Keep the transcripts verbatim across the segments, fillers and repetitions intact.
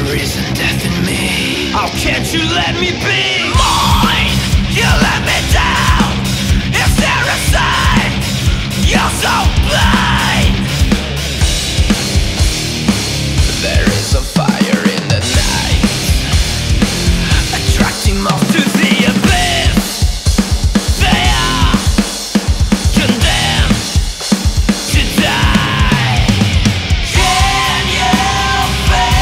There isn't death in me. How can't you let me be mine? You let me down. Is there a sign? You're so blind. There is a fire in the night, attracting moths to the abyss. They are condemned to die. Can you fail?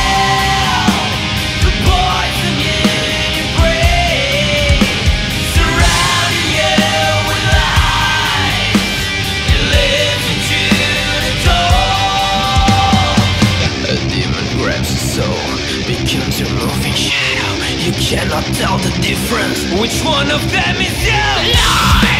Becomes a moving shadow. You cannot tell the difference. Which one of them is you? Life!